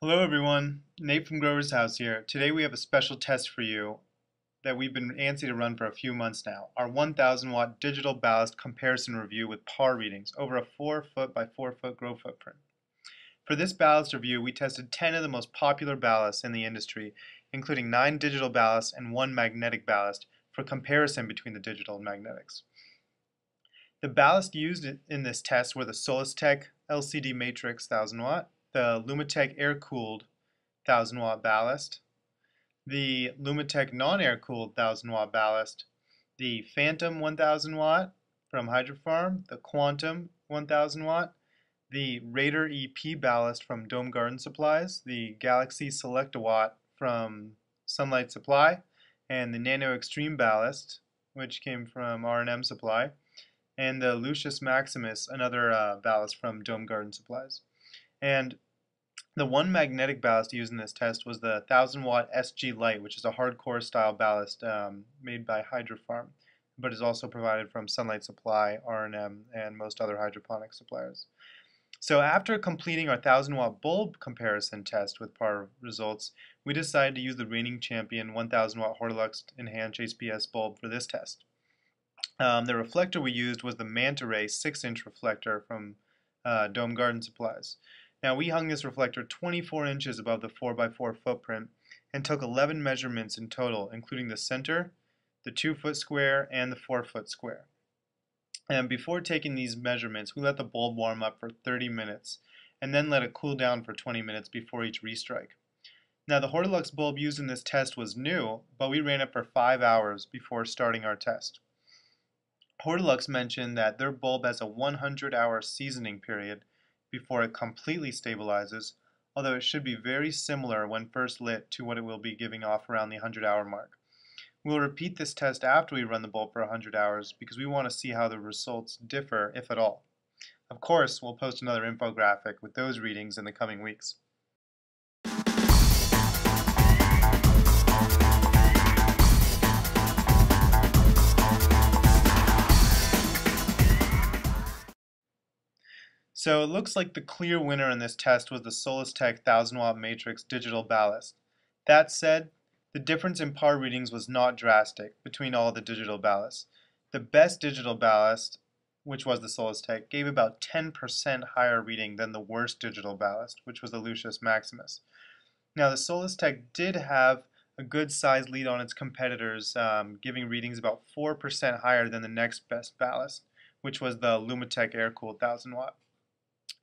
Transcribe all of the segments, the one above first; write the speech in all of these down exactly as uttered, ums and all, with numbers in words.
Hello everyone, Nate from Grover's House here. Today we have a special test for you that we've been antsy to run for a few months now. Our one thousand watt digital ballast comparison review with P A R readings over a four foot by four foot grow footprint. For this ballast review we tested ten of the most popular ballasts in the industry, including nine digital ballasts and one magnetic ballast for comparison between the digital and magnetics. The ballast used in this test were the SolisTek L C D matrix one thousand watt, the Lumatek air-cooled one thousand watt ballast, the Lumatek non-air-cooled one thousand watt ballast, the Phantom one thousand watt from Hydrofarm, the Quantum one thousand watt, the Raider E P ballast from Dome Garden Supplies, the Galaxy Select-a-Watt from Sunlight Supply, and the Nano Extreme ballast, which came from R and M Supply, and the Lucius Maximus, another uh, ballast from Dome Garden Supplies. And the one magnetic ballast used in this test was the one thousand watt S G light, which is a hardcore style ballast um, made by Hydrofarm, but is also provided from Sunlight Supply, R and M, and most other hydroponic suppliers. So after completing our one thousand watt bulb comparison test with P A R results, we decided to use the reigning champion one thousand watt Hortilux Enhanced H P S bulb for this test. Um, the reflector we used was the Manta Ray six inch reflector from uh, Dome Garden Supplies. Now we hung this reflector twenty-four inches above the four by four footprint and took eleven measurements in total, including the center, the two foot square, and the four foot square. And before taking these measurements, we let the bulb warm up for thirty minutes and then let it cool down for twenty minutes before each restrike. Now the Hortilux bulb used in this test was new, but we ran it for five hours before starting our test. Hortilux mentioned that their bulb has a one hundred hour seasoning period before it completely stabilizes, although it should be very similar when first lit to what it will be giving off around the one hundred hour mark. We'll repeat this test after we run the bulb for one hundred hours because we want to see how the results differ, if at all. Of course, we'll post another infographic with those readings in the coming weeks. So it looks like the clear winner in this test was the SolisTek one thousand watt matrix digital ballast. That said, the difference in P A R readings was not drastic between all the digital ballasts. The best digital ballast, which was the SolisTek, gave about ten percent higher reading than the worst digital ballast, which was the Lucius Maximus. Now the SolisTek did have a good size lead on its competitors, um, giving readings about four percent higher than the next best ballast, which was the Lumatek air-cooled one thousand watt.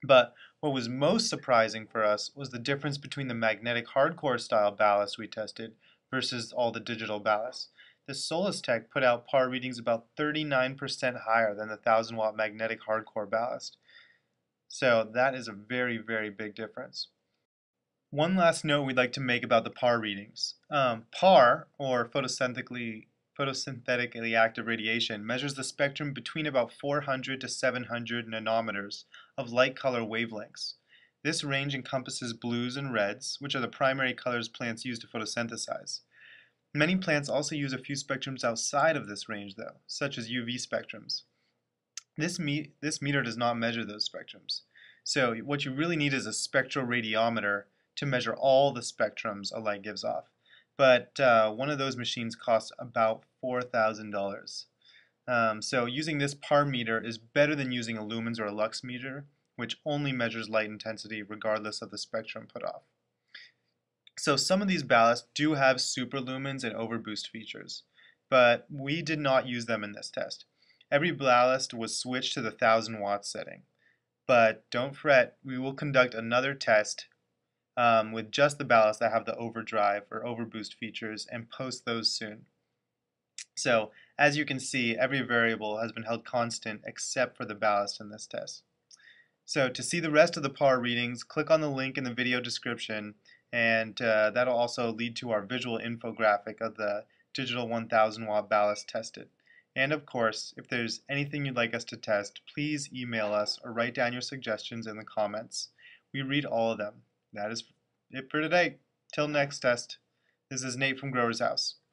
But what was most surprising for us was the difference between the magnetic hardcore style ballast we tested versus all the digital ballasts. The SolisTek put out P A R readings about thirty-nine percent higher than the one thousand watt magnetic hardcore ballast. So that is a very, very big difference. One last note we'd like to make about the P A R readings. Um, P A R, or photosynthetically Photosynthetically active radiation, measures the spectrum between about four hundred to seven hundred nanometers of light color wavelengths. This range encompasses blues and reds, which are the primary colors plants use to photosynthesize. Many plants also use a few spectrums outside of this range, though, such as U V spectrums. This, me this meter does not measure those spectrums. So what you really need is a spectral radiometer to measure all the spectrums a light gives off. But uh, one of those machines costs about four thousand dollars. Um, so using this P A R meter is better than using a lumens or a lux meter, which only measures light intensity regardless of the spectrum put off. So some of these ballasts do have super lumens and overboost features, but we did not use them in this test. Every ballast was switched to the one thousand watt setting. But don't fret, we will conduct another test Um, with just the ballasts that have the overdrive or overboost features and post those soon. So as you can see, every variable has been held constant except for the ballast in this test. So to see the rest of the P A R readings, click on the link in the video description, and uh, that'll also lead to our visual infographic of the digital one thousand watt ballast tested. And of course, if there's anything you'd like us to test, please email us or write down your suggestions in the comments. We read all of them. That is it for today. Till next test, this is Nate from Grover's House.